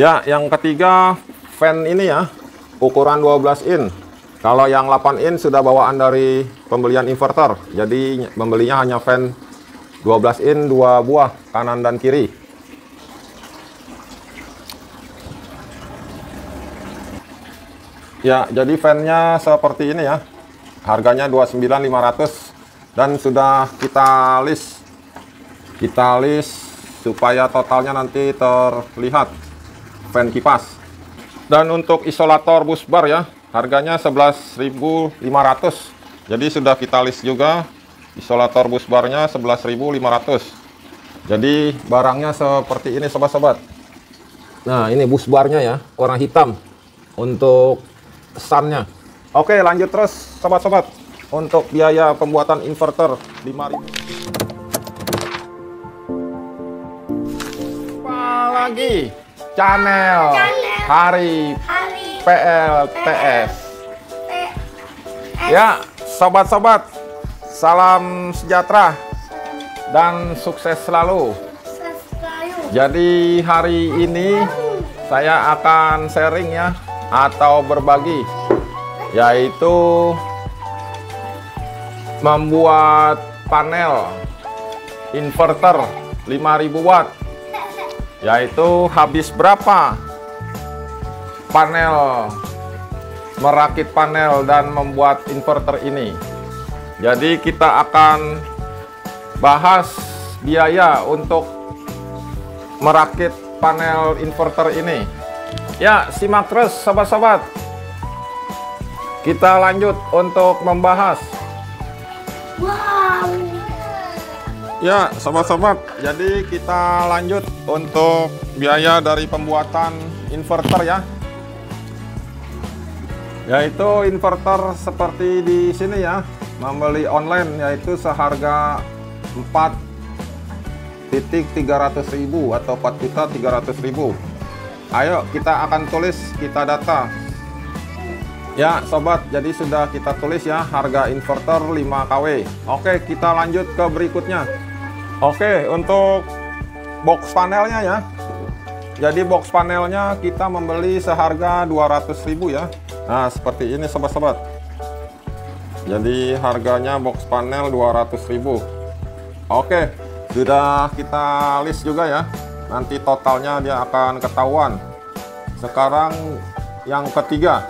Ya, yang ketiga fan ini ya, ukuran 12 in. Kalau yang 8 in sudah bawaan dari pembelian inverter. Jadi membelinya hanya fan 12 in 2 buah kanan dan kiri. Ya, jadi fan-nya seperti ini ya. Harganya 29.500 dan sudah kita list. Kita list supaya totalnya nanti terlihat fan kipas. Dan untuk isolator bus bar ya, harganya 11.500. Jadi sudah kita list juga isolator bus barnya 11.500. Jadi barangnya seperti ini sobat-sobat. Nah, ini bus barnya ya, warna hitam untuk kesannya. Oke, lanjut terus sobat-sobat. Untuk biaya pembuatan inverter 5.000. Apalagi Channel Hari PLTS. Ya, sobat-sobat, salam sejahtera dan sukses selalu. Jadi hari ini saya akan sharing ya, atau berbagi, yaitu membuat panel inverter 5.000 watt, yaitu habis berapa panel, merakit panel dan membuat inverter ini. Jadi kita akan bahas biaya untuk merakit panel inverter ini. Ya, simak terus sobat-sobat. Kita lanjut untuk membahas. Wow. Ya, sobat-sobat. Jadi kita lanjut untuk biaya dari pembuatan inverter ya. Yaitu inverter seperti di sini ya, membeli online yaitu seharga 4.300.000 atau 4.300.000. Ayo kita akan tulis, kita data ya sobat. Jadi sudah kita tulis ya, harga inverter 5 kW. Oke, kita lanjut ke berikutnya. Oke, untuk box panelnya ya. Jadi box panelnya kita membeli seharga 200.000 ya. Nah, seperti ini sobat-sobat. Jadi harganya box panel 200.000. Oke, sudah kita list juga ya. Nanti totalnya dia akan ketahuan. Sekarang yang ketiga.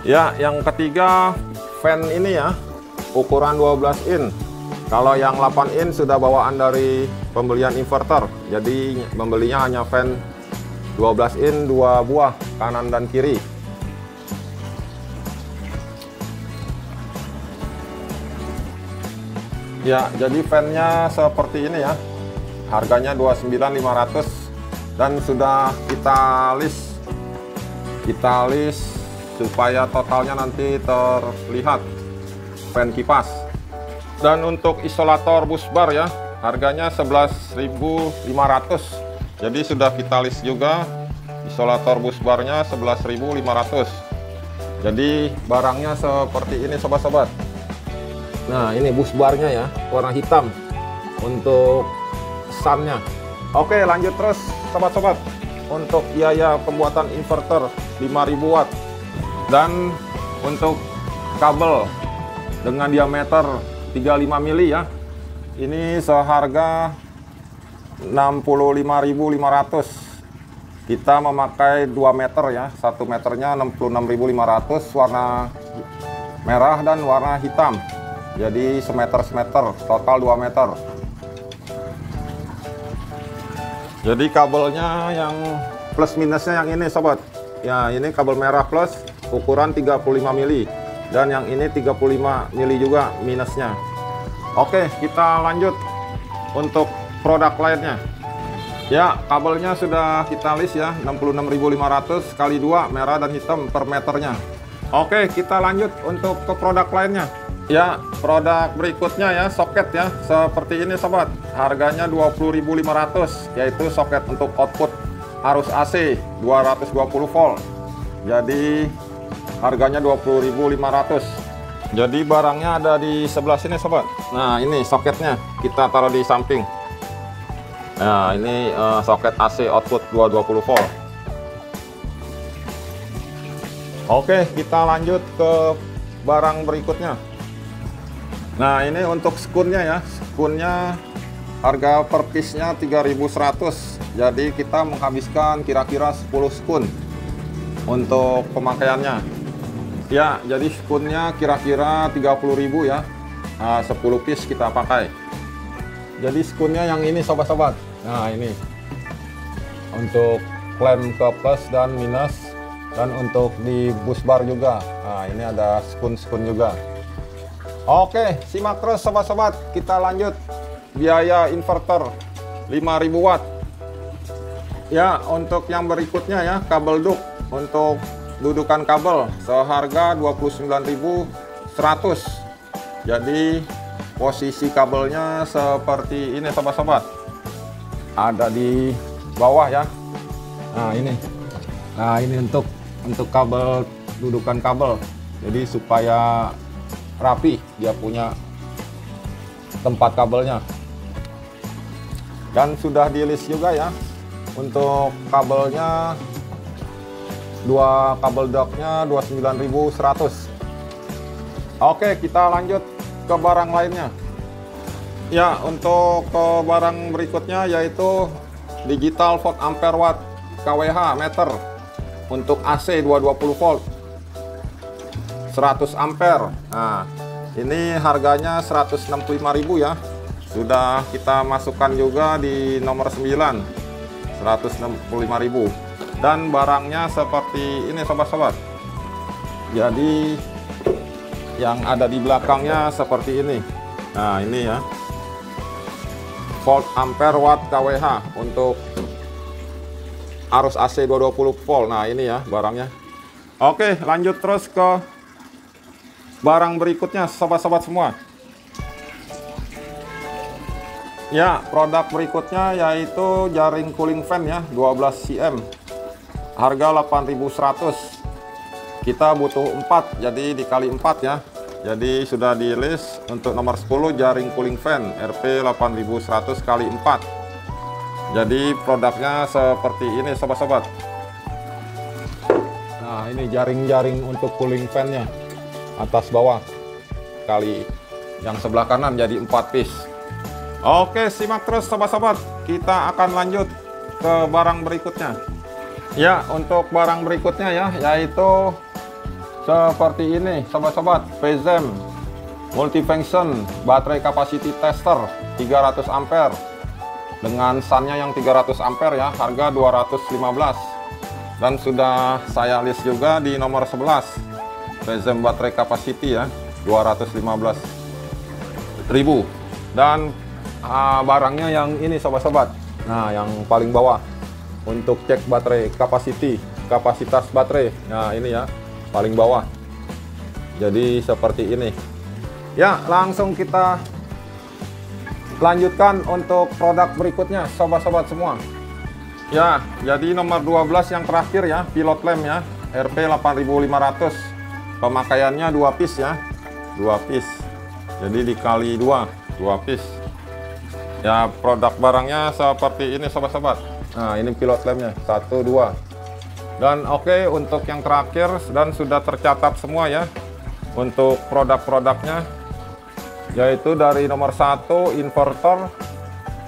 Ya, yang ketiga fan ini ya, ukuran 12 in. Kalau yang 8 in sudah bawaan dari pembelian inverter. Jadi membelinya hanya fan 12 in 2 buah kanan dan kiri. Ya, jadi fan-nya seperti ini ya. Harganya 29.500 dan sudah kita list. Kita list supaya totalnya nanti terlihat fan kipas. Dan untuk isolator bus bar ya, harganya 11.500. Jadi sudah kita list juga isolator bus barnya 11.500. Jadi barangnya seperti ini sobat-sobat. Nah, ini bus barnya ya, warna hitam untuk kesannya. Oke, lanjut terus sobat-sobat. Untuk biaya pembuatan inverter 5.000 watt. Dan untuk kabel dengan diameter 35 mili ya, ini seharga 65.500. Kita memakai 2 meter ya, 1 meternya 66.500, warna merah dan warna hitam. Jadi semeter-semeter, total 2 meter. Jadi kabelnya yang plus minusnya yang ini sobat. Ya, ini kabel merah plus ukuran 35 mili, dan yang ini 35 mili juga minusnya. Oke, kita lanjut untuk produk lainnya. Ya, kabelnya sudah kita list ya, 66.500 kali 2 merah dan hitam per meternya. Oke, kita lanjut untuk ke produk lainnya. Ya, produk berikutnya ya, soket ya, seperti ini sobat. Harganya 20.500, yaitu soket untuk output arus AC 220 volt. Jadi harganya 20.500. Jadi barangnya ada di sebelah sini sobat. Nah, ini soketnya kita taruh di samping. Nah, ini soket AC output 220 volt. Oke, kita lanjut ke barang berikutnya. Nah, ini untuk skunnya ya. Skunnya harga per piece-nya 3.100. Jadi kita menghabiskan kira-kira 10 skun untuk pemakaiannya. Ya, jadi skunnya kira-kira 30.000 ya. 10 piece kita pakai. Jadi skunnya yang ini sobat-sobat. Nah, ini untuk klem ke plus dan minus, dan untuk di bus bar juga. Nah, ini ada skun-skun juga. Oke, simak terus sobat-sobat. Kita lanjut biaya inverter 5.000 watt. Ya, untuk yang berikutnya ya, kabel duk untuk dudukan kabel seharga 29.100. Jadi posisi kabelnya seperti ini sobat-sobat, ada di bawah ya. Nah, ini, nah ini untuk kabel dudukan kabel, jadi supaya rapi dia punya tempat kabelnya. Dan sudah di list juga ya untuk kabelnya, dua kabel docknya 29.100. Oke, kita lanjut ke barang lainnya ya. Untuk ke barang berikutnya yaitu digital volt ampere watt KWH meter untuk AC 220 volt 100 ampere. Nah, ini harganya 165.000 ya. Sudah kita masukkan juga di nomor 9, 165.000. dan barangnya seperti ini sobat-sobat. Jadi yang ada di belakangnya seperti ini. Nah, ini ya, volt ampere watt KWH untuk arus AC 220 volt. Nah, ini ya barangnya. Oke, lanjut terus ke barang berikutnya sobat-sobat semua. Ya, produk berikutnya yaitu jaring cooling fan ya, 12 cm, harga 8.100. Kita butuh 4, jadi dikali 4 ya. Jadi sudah di list untuk nomor 10, jaring cooling fan RP 8.100 kali 4. Jadi produknya seperti ini sobat-sobat. Nah, ini jaring-jaring untuk cooling fan-nya, atas bawah kali yang sebelah kanan, jadi 4 piece. Oke, simak terus sobat-sobat. Kita akan lanjut ke barang berikutnya. Ya, untuk barang berikutnya ya yaitu seperti ini sobat-sobat, PZEM multifunction baterai capacity tester 300 ampere dengan sunnya yang 300 ampere ya, harga 215. Dan sudah saya list juga di nomor 11, PZEM baterai capacity ya, 215.000. dan barangnya yang ini sobat-sobat. Nah, yang paling bawah untuk cek baterai kapasitas baterai. Nah, ini ya paling bawah, jadi seperti ini ya. Langsung kita lanjutkan untuk produk berikutnya sobat-sobat semua ya. Jadi nomor 12 yang terakhir ya, pilot lamp ya, RP 8.500, pemakaiannya 2 piece ya, 2 piece jadi dikali 2 piece ya. Produk barangnya seperti ini sobat-sobat. Nah, ini pilot lampnya 1, 2. Dan oke, untuk yang terakhir, dan sudah tercatat semua ya untuk produk-produknya, yaitu dari nomor 1 inverter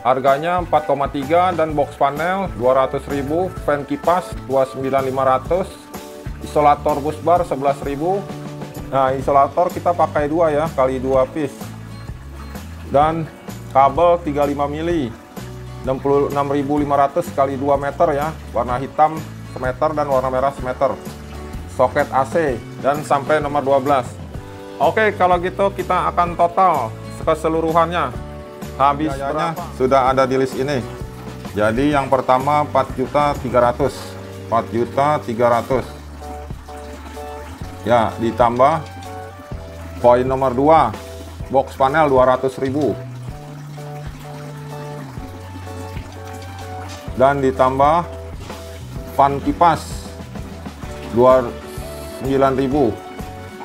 harganya 4,3 dan box panel 200.000, fan kipas 29.500, isolator bus bar 11.000. nah, isolator kita pakai 2 ya, kali 2 piece. Dan kabel 35 mili 66.500 kali 2 meter ya, warna hitam semeter dan warna merah semeter, soket AC, dan sampai nomor 12. Oke, kalau gitu kita akan total keseluruhannya. Habisnya sudah ada di list ini. Jadi yang pertama 4.300.000, 4.300.000 ya, ditambah poin nomor 2 box panel 200.000, dan ditambah fan kipas 29.000,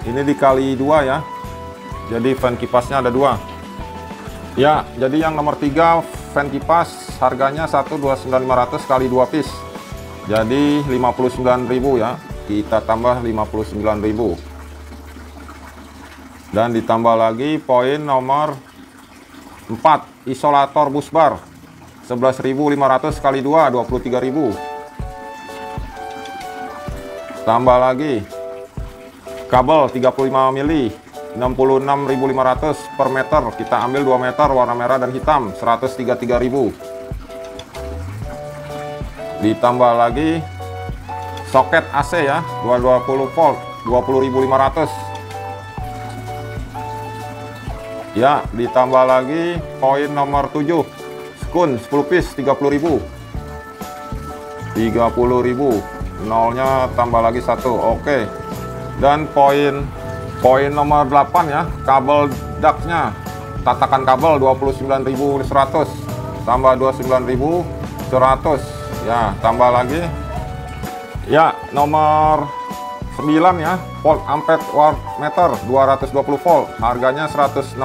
ini dikali 2 ya, jadi fan kipasnya ada 2 ya. Jadi yang nomor 3 fan kipas harganya 129.500 kali 2 piece. Jadi 59.000 ya. Kita tambah 59.000. Dan ditambah lagi poin nomor 4 isolator bus bar 11.500 kali 2 23.000. Tambah lagi kabel 35 mili 66.500 per meter. Kita ambil 2 meter warna merah dan hitam 133.000. Ditambah lagi soket AC ya 220 volt 20.500. ya, ditambah lagi poin nomor 7 skun 10 piece 30.000. Nolnya tambah lagi 1. Oke. Dan poin nomor 8 ya, kabel ductnya tatakan kabel 29.100 tambah 29.100 ya, tambah lagi ya nomor 9 ya, volt ampere watt meter 220 volt harganya 165.000.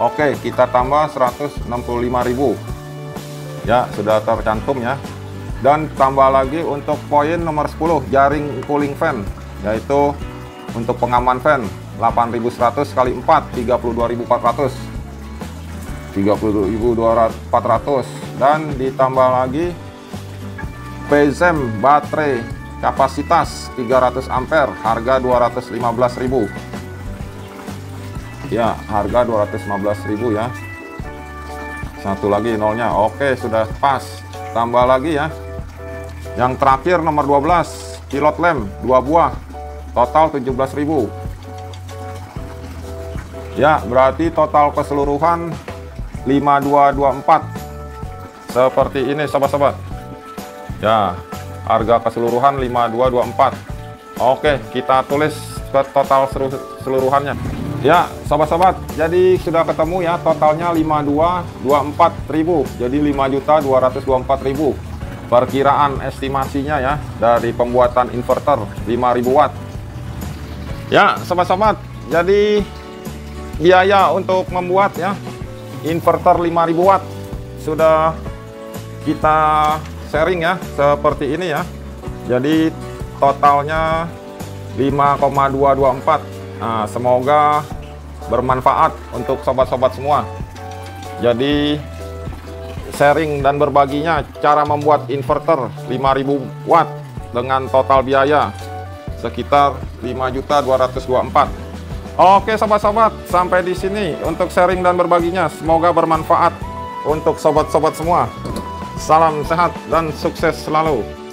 Oke, kita tambah 165.000 ya, sudah tercantum ya. Dan tambah lagi untuk poin nomor 10 jaring cooling fan, yaitu untuk pengaman fan 8.100 kali 4 32.400 32.400. dan ditambah lagi PZEM baterai kapasitas 300 ampere harga 215.000 ya, harga 215.000 ya. Satu lagi nolnya. Oke, sudah pas. Tambah lagi ya yang terakhir nomor 12 pilot lem 2 buah total 17.000 ya, berarti total keseluruhan 5224 seperti ini sobat-sobat ya, harga keseluruhan 5224. Oke, kita tulis ke total seluruhannya ya sobat-sobat. Jadi sudah ketemu ya, totalnya 5224.000, jadi 5.224.000. Perkiraan estimasinya ya dari pembuatan inverter 5.000 watt ya sobat-sobat. Jadi biaya untuk membuat ya inverter 5.000 watt sudah kita sharing ya seperti ini ya. Jadi totalnya 5,224. Nah, semoga bermanfaat untuk sobat-sobat semua. Jadi sharing dan berbaginya cara membuat inverter 5.000 watt dengan total biaya sekitar 5.224. Oke sobat-sobat, sampai di sini untuk sharing dan berbaginya. Semoga bermanfaat untuk sobat-sobat semua. Salam sehat dan sukses selalu.